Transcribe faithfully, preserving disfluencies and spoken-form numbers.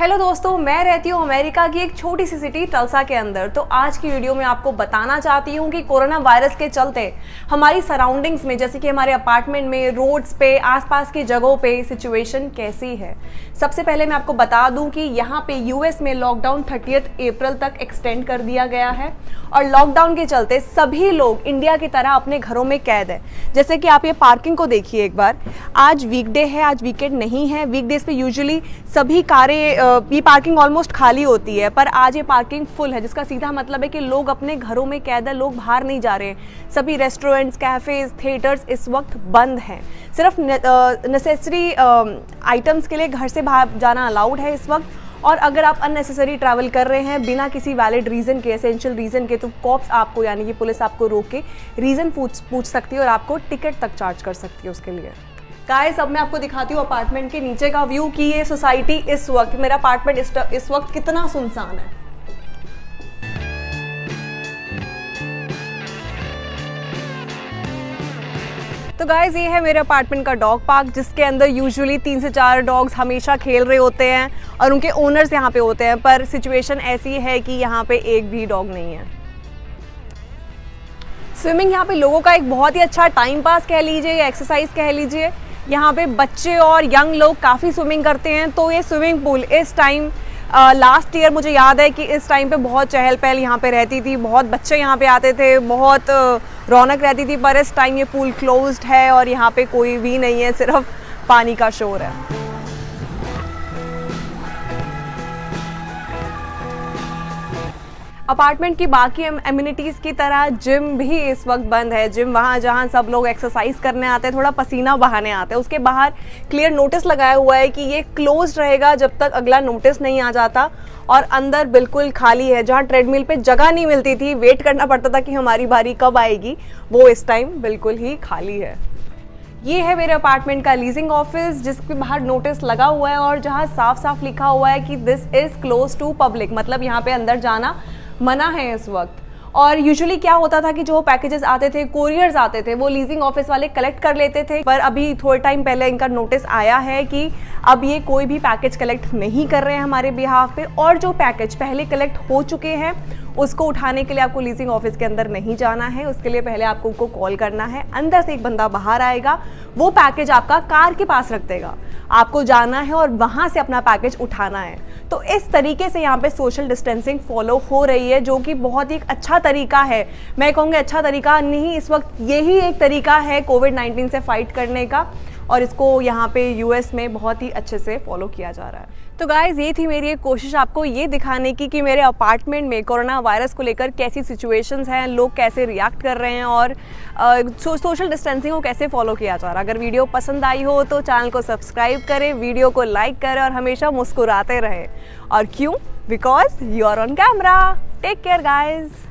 Hello दोस्तों, मैं रहती हूँ अमेरिका की एक छोटी सी सिटी टल्सा के अंदर। तो आज की वीडियो में आपको बताना चाहती हूँ कि कोरोना वायरस के चलते हमारी सराउंडिंग्स में, जैसे कि हमारे अपार्टमेंट में, रोड्स पे, आसपास की जगहों पे सिचुएशन कैसी है। सबसे पहले मैं आपको बता दूँ कि यहाँ पे यूएस में लॉकडाउन थर्टियथ अप्रैल तक एक्सटेंड कर दिया गया है और लॉकडाउन के चलते सभी लोग इंडिया की तरह अपने घरों में कैद है। जैसे कि आप ये पार्किंग को देखिए एक बार। आज वीकडे है, आज वीकेंड नहीं है। वीकडेज पे यूजुअली सभी कारें, ये पार्किंग ऑलमोस्ट खाली होती है, पर आज ये पार्किंग फुल है, जिसका सीधा मतलब है कि लोग अपने घरों में कैद है, लोग बाहर नहीं जा रहे हैं। सभी रेस्टोरेंट्स, कैफेज, थिएटर्स इस वक्त बंद हैं। सिर्फ नेसेसरी आइटम्स के लिए घर से बाहर जाना अलाउड है इस वक्त। और अगर आप अननेसेसरी ट्रैवल कर रहे हैं बिना किसी वैलिड रीज़न के, एसेंशियल रीज़न के, तो कॉप्स आपको, यानी कि पुलिस आपको रोक के रीज़न पूछ पूछ सकती है और आपको टिकट तक चार्ज कर सकती है उसके लिए। गाइस, अब मैं आपको दिखाती हूँ अपार्टमेंट के नीचे का व्यू कि ये सोसाइटी इस वक्त, मेरा अपार्टमेंट इस, इस वक्त कितना सुनसान है। तो गाइस, ये है मेरे अपार्टमेंट का डॉग पार्क, जिसके अंदर यूजुअली तीन से चार डॉग्स हमेशा खेल रहे होते हैं और उनके ओनर्स यहाँ पे होते हैं, पर सिचुएशन ऐसी है कि यहाँ पे एक भी डॉग नहीं है। स्विमिंग यहाँ पे लोगों का एक बहुत ही अच्छा टाइम पास कह लीजिए या एक्सरसाइज कह लीजिए। यहाँ पे बच्चे और यंग लोग काफ़ी स्विमिंग करते हैं। तो ये स्विमिंग पूल इस टाइम, लास्ट ईयर मुझे याद है कि इस टाइम पे बहुत चहल पहल यहाँ पे रहती थी, बहुत बच्चे यहाँ पे आते थे, बहुत uh, रौनक रहती थी, पर इस टाइम ये पूल क्लोज्ड है और यहाँ पे कोई भी नहीं है, सिर्फ पानी का शोर है। अपार्टमेंट की बाकी एमिनिटीज़ की तरह जिम भी इस वक्त बंद है। जिम वहाँ जहाँ सब लोग एक्सरसाइज करने आते हैं, थोड़ा पसीना बहाने आते हैं, उसके बाहर क्लियर नोटिस लगाया हुआ है कि ये क्लोज रहेगा जब तक अगला नोटिस नहीं आ जाता। और अंदर बिल्कुल खाली है। जहाँ ट्रेडमिल पे जगह नहीं मिलती थी, वेट करना पड़ता था कि हमारी बारी कब आएगी, वो इस टाइम बिल्कुल ही खाली है। ये है मेरे अपार्टमेंट का लीजिंग ऑफिस, जिसके बाहर नोटिस लगा हुआ है और जहाँ साफ साफ लिखा हुआ है कि this is close to public, मतलब यहाँ पे अंदर जाना मना है इस वक्त। और यूजुअली क्या होता था कि जो पैकेजेस आते थे, कोरियर्स आते थे, वो लीजिंग ऑफिस वाले कलेक्ट कर लेते थे, पर अभी थोड़े टाइम पहले इनका नोटिस आया है कि अब ये कोई भी पैकेज कलेक्ट नहीं कर रहे हैं हमारे बिहाफ पे, और जो पैकेज पहले कलेक्ट हो चुके हैं उसको उठाने के लिए आपको लीजिंग ऑफिस के अंदर नहीं जाना है। उसके लिए पहले आपको उनको कॉल करना है, अंदर से एक बंदा बाहर आएगा, वो पैकेज आपका कार के पास रख देगा, आपको जाना है और वहाँ से अपना पैकेज उठाना है। तो इस तरीके से यहाँ पे सोशल डिस्टेंसिंग फॉलो हो रही है, जो कि बहुत ही एक अच्छा तरीका है। मैं कहूँगी अच्छा तरीका नहीं, इस वक्त यही एक तरीका है कोविड नाइन्टीन से फाइट करने का, और इसको यहाँ पे यूएस में बहुत ही अच्छे से फॉलो किया जा रहा है। तो गाइज, ये थी मेरी एक कोशिश आपको ये दिखाने की कि मेरे अपार्टमेंट में कोरोना वायरस को लेकर कैसी सिचुएशंस हैं, लोग कैसे रिएक्ट कर रहे हैं और सो, सोशल डिस्टेंसिंग को कैसे फॉलो किया जा रहा है। अगर वीडियो पसंद आई हो तो चैनल को सब्सक्राइब करें, वीडियो को लाइक करें और हमेशा मुस्कुराते रहें। और क्यों? Because you are on camera. Take care guys.